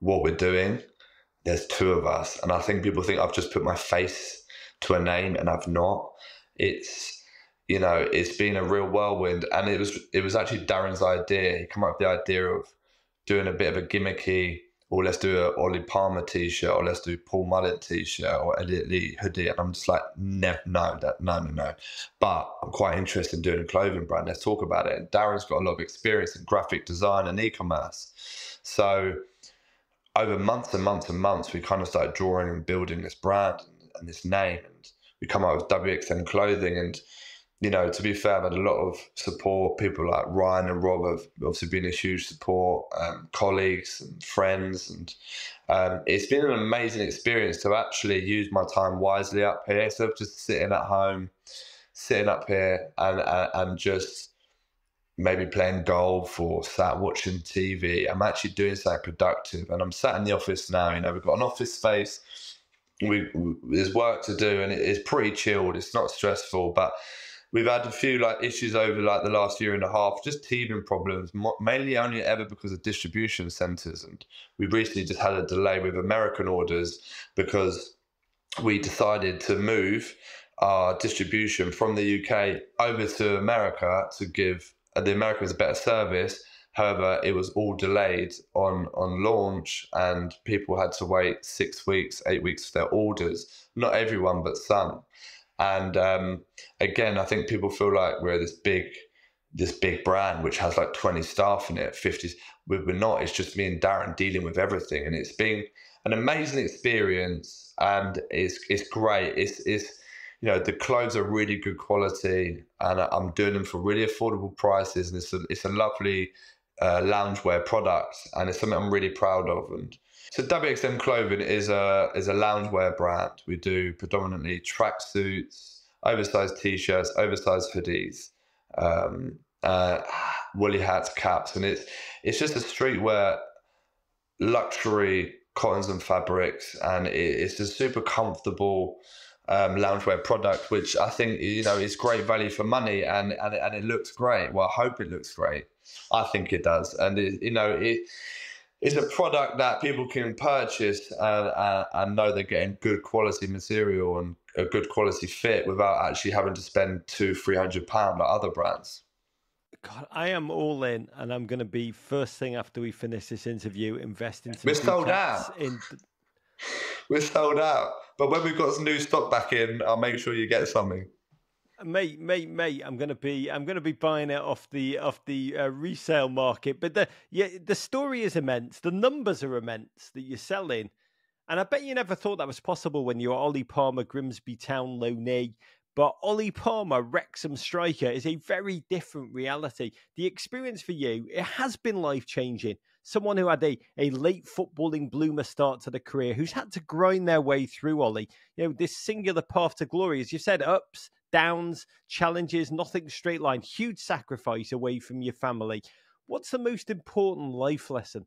what we're doing. There's two of us. And I think people think I've just put my face to a name, and I've not. You know, it's been a real whirlwind, and it was actually Darren's idea. He came up with the idea of doing a bit of a gimmicky, or let's do an Ollie Palmer T-shirt, or let's do Paul Mullin T-shirt, or Elliot Lee hoodie. And I'm just like, no. But I'm quite interested in doing a clothing brand. Let's talk about it. And Darren's got a lot of experience in graphic design and e-commerce. So over months and months and months, we kind of started drawing and building this brand and this name. And we come up with WXM Clothing, and you know, to be fair, I've had a lot of support. People like Ryan and Rob have obviously been a huge support, colleagues and friends. And it's been an amazing experience to actually use my time wisely up here, instead of just sitting at home, sitting up here and just maybe playing golf or sat watching TV. I'm actually doing something productive, and I'm sat in the office now. You know, we've got an office space. There's work to do, and it's pretty chilled. It's not stressful, but... we've had a few issues over the last year and a half, just teething problems, mainly only ever because of distribution centres. And we recently just had a delay with American orders because we decided to move our distribution from the UK over to America to give the Americans a better service. However, it was all delayed on launch, and people had to wait 6 weeks, 8 weeks for their orders. Not everyone, but some. And again, I think people feel like we're this big brand which has like 20 staff in it, 50. We're not. It's just me and Darren dealing with everything, and it's been an amazing experience, and it's great. It's you know, the clothes are really good quality, and I'm doing them for really affordable prices, and it's a lovely loungewear product, and it's something I'm really proud of. And so WXM Clothing is a loungewear brand. We do predominantly tracksuits, oversized t-shirts, oversized hoodies, woolly hats, caps, and it's just a streetwear luxury cottons and fabrics, and it's a super comfortable loungewear product, which I think, you know, is great value for money, and it looks great. Well, I hope it looks great. I think it does, and it's a product that people can purchase and know they're getting good quality material and a good quality fit without actually having to spend £200-300 like other brands. God, I am all in, and I'm going to be first thing after we finish this interview investing. We're sold out. We're sold out. But when we've got some new stock back in, I'll make sure you get something. Mate, I'm gonna be buying it off the resale market. But the story is immense. The numbers are immense that you're selling, and I bet you never thought that was possible when you were Ollie Palmer, Grimsby Town loanee. But Ollie Palmer, Wrexham striker, is a very different reality. The experience for you, it has been life changing. Someone who had a late footballing bloomer start to the career, who's had to grind their way through, Ollie. You know, this singular path to glory, as you said, ups, downs, challenges, nothing straight line, huge sacrifice away from your family. What's the most important life lesson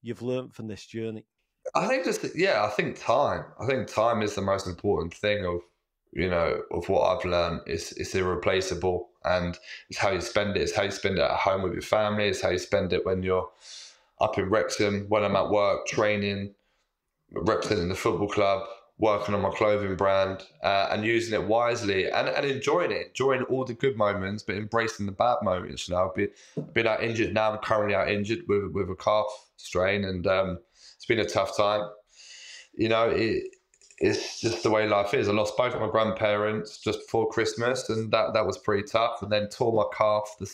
you've learned from this journey? I think time. I think time is the most important thing of what I've learned. It's irreplaceable, and it's how you spend it. It's how you spend it at home with your family. It's how you spend it when you're up in Wrexham, when I'm at work, training, representing the football club, working on my clothing brand, and using it wisely and enjoying it, enjoying all the good moments, but embracing the bad moments. You know, I've been out injured now. I'm currently out injured with a calf strain, and it's been a tough time. You know, it's just the way life is. I lost both of my grandparents just before Christmas, and that was pretty tough. And then tore my calf the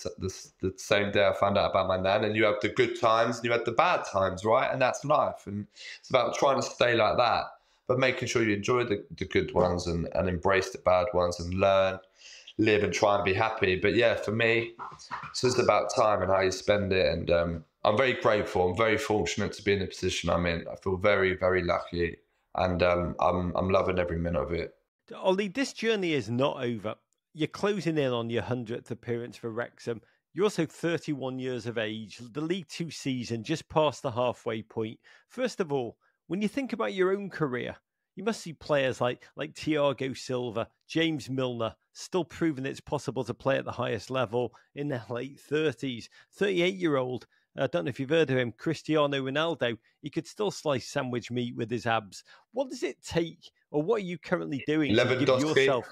same day I found out about my nan. And you have the good times and you had the bad times, right? And that's life. And it's about trying to stay like that, but making sure you enjoy the good ones and embrace the bad ones and learn, live, and try and be happy. But yeah, for me, it's just about time and how you spend it. And I'm very grateful. I'm very fortunate to be in the position I'm in. I feel very, very lucky. And I'm loving every minute of it. Ollie, this journey is not over. You're closing in on your 100th appearance for Wrexham. You're also 31 years of age, the League Two season, just past the halfway point. First of all, when you think about your own career, you must see players like Thiago Silva, James Milner, still proving it's possible to play at the highest level in their late 30s. 38-year-old. I don't know if you've heard of him, Cristiano Ronaldo. He could still slice sandwich meat with his abs. What does it take, or what are you currently doing to give yourself?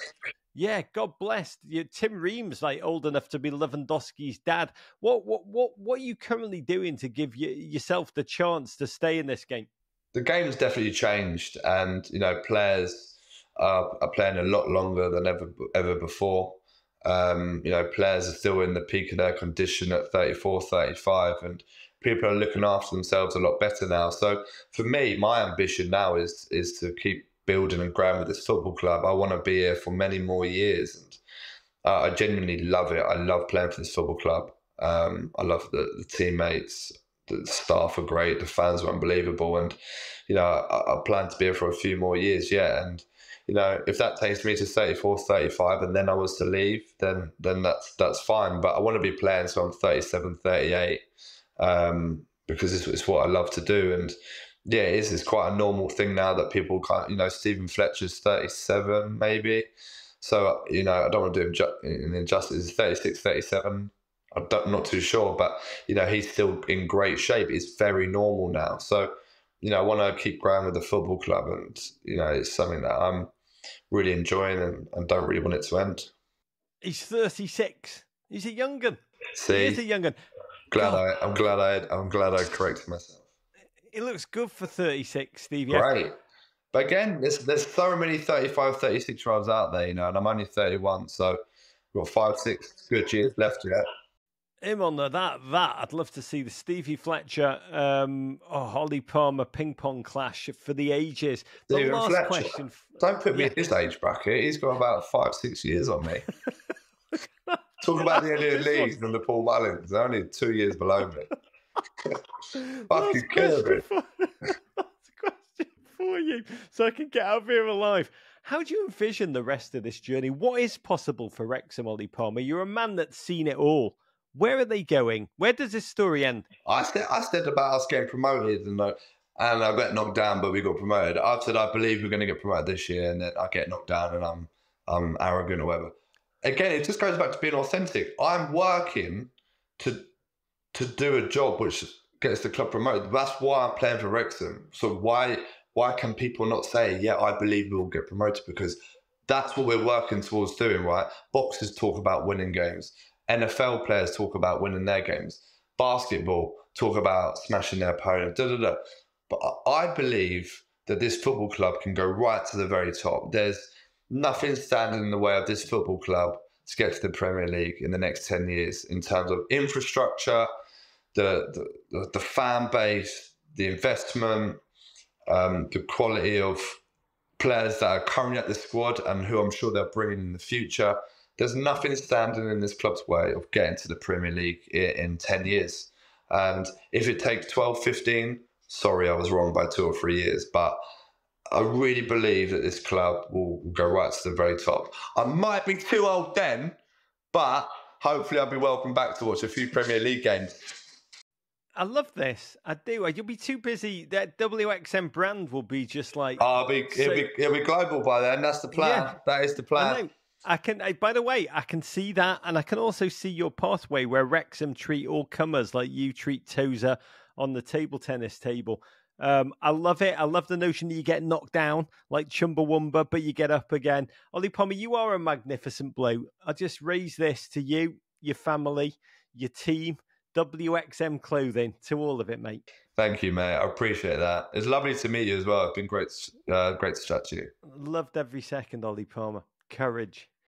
Yeah, God bless. Tim Reams, like, old enough to be Lewandowski's dad. What are you currently doing to give yourself the chance to stay in this game? The game's definitely changed, and you know, players are playing a lot longer than ever before. You know, players are still in the peak of their condition at 34, 35, and people are looking after themselves a lot better now. So for me, my ambition now is to keep building and growing with this football club. I want to be here for many more years, and I genuinely love it. I love playing for this football club. I love the teammates. The staff are great. The fans are unbelievable. And, you know, I plan to be here for a few more years yet. And, you know, if that takes me to 34, 35, and then I was to leave, then that's fine. But I want to be playing, so I'm 37, 38, because it's what I love to do. And yeah, it's quite a normal thing now that people can't, you know, Stephen Fletcher's 37 maybe. So, you know, I don't want to do him an injustice. He's 36, 37. I'm not too sure, but, you know, he's still in great shape. It's very normal now. So, you know, I want to keep growing with the football club, and, you know, it's something that I'm really enjoying and don't really want it to end. He's 36. He's a young'un. See, he's a young'un. I'm glad I corrected myself. It looks good for 36, Stevie. Great. But again, there's so many 35, 36-year-olds out there, you know, and I'm only 31, so we've got 5, 6 good years left yet. Him on the, that I'd love to see the Stevie Fletcher, Ollie Palmer ping pong clash for the ages. The Stephen last Fletcher. Question. Don't put me in his age bracket. He's got about 5, 6 years on me. Talk about the Elliot Lees and the Paul Mullins. They're only 2 years below me. Fucking kill me. That's a question for you, so I can get out of here alive. How do you envision the rest of this journey? What is possible for Wrexham, Ollie Palmer? You're a man that's seen it all. Where are they going? Where does this story end? I said about us getting promoted and I got knocked down, but we got promoted. I said, I believe we're going to get promoted this year, and then I get knocked down and I'm arrogant or whatever. Again, it just goes back to being authentic. I'm working to do a job which gets the club promoted. That's why I'm playing for Wrexham. So why can people not say, yeah, I believe we'll get promoted? Because that's what we're working towards doing, right? Boxers talk about winning games. NFL players talk about winning their games. Basketball talk about smashing their opponent. But I believe that this football club can go right to the very top. There's nothing standing in the way of this football club to get to the Premier League in the next 10 years in terms of infrastructure, the fan base, the investment, the quality of players that are currently at the squad and who I'm sure they'll bring in the future. There's nothing standing in this club's way of getting to the Premier League in 10 years. And if it takes 12, 15, sorry, I was wrong by 2 or 3 years. But I really believe that this club will go right to the very top. I might be too old then, but hopefully I'll be welcome back to watch a few Premier League games. I love this. I do. You'll be too busy. That WXM brand will be just like... it'll be global by then. That's the plan. Yeah, that is the plan. By the way, I can see that, and I can also see your pathway where Wrexham treat all comers like you treat Tozer on the table tennis table. I love it. I love the notion that you get knocked down like Chumbawamba, but you get up again. Ollie Palmer, you are a magnificent bloke. I just raise this to you, your family, your team, WXM Clothing, to all of it, mate. Thank you, mate. I appreciate that. It's lovely to meet you as well. It's been great to chat to you. Loved every second, Ollie Palmer. Courage.